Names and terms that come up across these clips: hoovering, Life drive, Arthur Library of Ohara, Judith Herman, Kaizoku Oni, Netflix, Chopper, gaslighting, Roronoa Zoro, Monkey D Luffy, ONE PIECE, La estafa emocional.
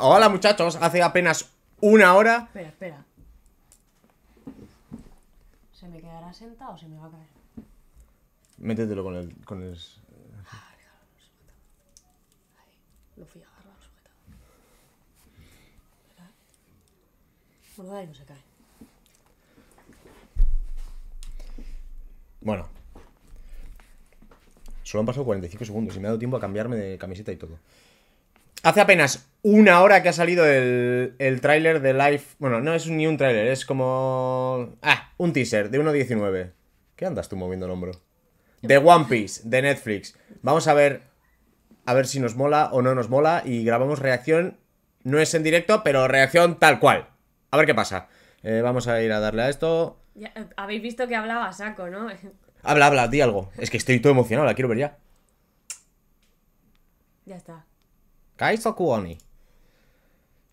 Hola muchachos, hace apenas una hora. Espera, espera. ¿Se me quedará sentado o se me va a caer? Métetelo con el... Ah, lo fui a agarrar al sujetado. Bueno, dale, no se cae. Bueno. Solo han pasado 45 segundos y me ha dado tiempo a cambiarme de camiseta y todo. Hace apenas una hora que ha salido el tráiler de Life... Bueno, no es ni un tráiler, es como... Ah, un teaser de 1.19. ¿Qué andas tú moviendo el hombro? De One Piece, de Netflix. Vamos a ver si nos mola o no nos mola y grabamos reacción. No es en directo, pero reacción tal cual. A ver qué pasa. Vamos a ir a darle a esto. Ya, habéis visto que hablaba saco, ¿no? Habla, habla, di algo. Es que estoy todo emocionado, la quiero ver ya. Ya está. Kaizoku Oni.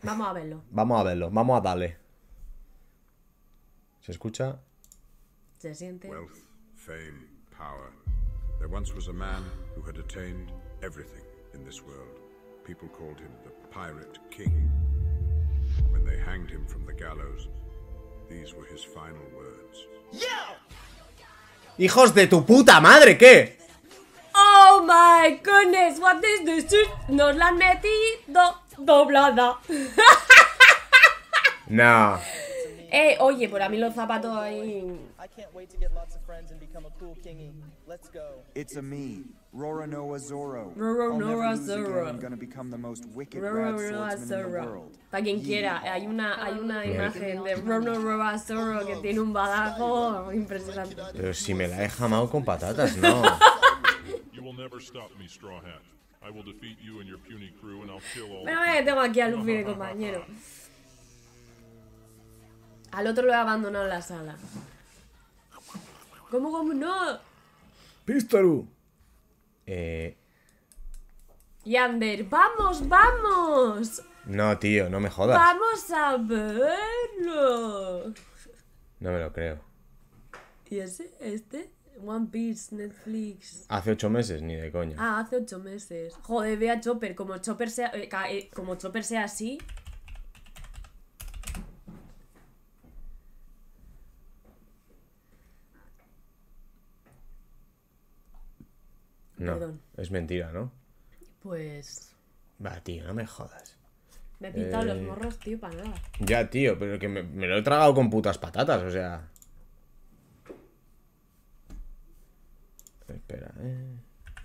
Vamos a verlo. Vamos a verlo, vamos a darle. ¿Se escucha? Se siente. Wealth, fame, power. There once was a man who had attained everything in this world. People called him the Pirate King. When they hanged him from the gallows, these were his final words. Yeah! ¡Hijos de tu puta madre! ¿Qué? ¡Oh, my goodness! What is this shit? Nos la han metido doblada. No. Oye, por a mí los zapatos ahí... It's a me, Roronoa Zoro. Roronoa Zoro. Roronoa Zoro. Para quien quiera, hay una imagen de Roronoa Zoro que tiene un badajo impresionante. Pero si me la he jamado con patatas, no. Mira, tengo aquí a Luffy de compañero. Al otro lo he abandonado en la sala. ¿Cómo? ¡No! ¡Pistaru! Yander, ¡vamos, vamos! No, tío, no me jodas. ¡Vamos a verlo! No me lo creo. ¿Y ese? ¿Este? One Piece, Netflix. Hace 8 meses, ni de coña. Ah, hace 8 meses. Joder, ve a Chopper. Como Chopper sea así... No, perdón. Es mentira, ¿no? Pues... Va, tío, no me jodas. Me he pintado los morros, tío, para nada. Ya, tío, pero que me lo he tragado con putas patatas, o sea... Espera,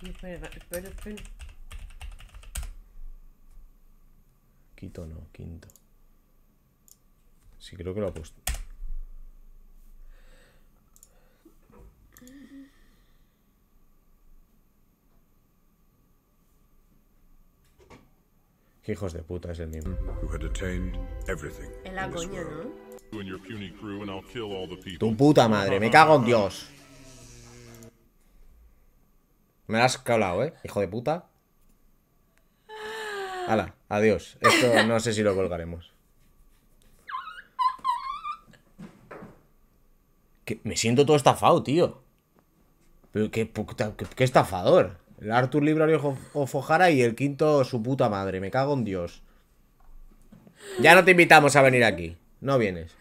Espera. Quito no, quinto. Sí, creo que lo ha puesto. Qué hijos de puta, es el mismo. En la coña, ¿no? Tu puta madre, me cago en Dios. Me la has calado, ¿eh? Hijo de puta. Hala, adiós. Esto no sé si lo colgaremos. ¿Qué? Me siento todo estafado, tío. Pero qué puta, qué estafador. El Arthur Library of Ohara y el quinto su puta madre. Me cago en Dios. Ya no te invitamos a venir aquí. No vienes.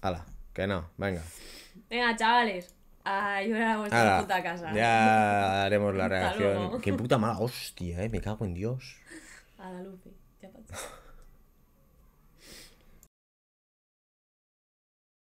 Hala, que no, venga. Venga, chavales. Ayudar a vuestra puta casa. Ya haremos la reacción. Qué puta mala hostia, me cago en Dios. A la Lupe, ya pasa.